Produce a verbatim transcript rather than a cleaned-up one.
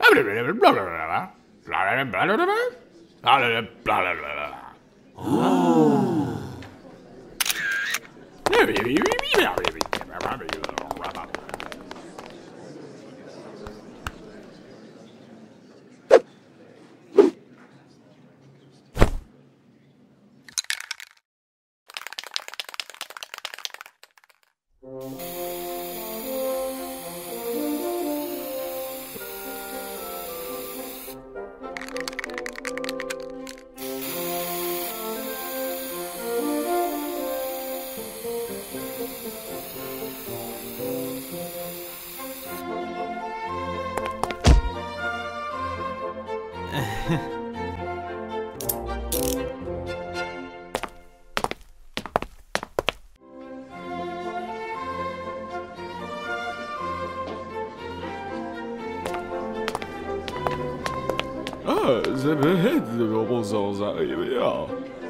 Oh, the head of the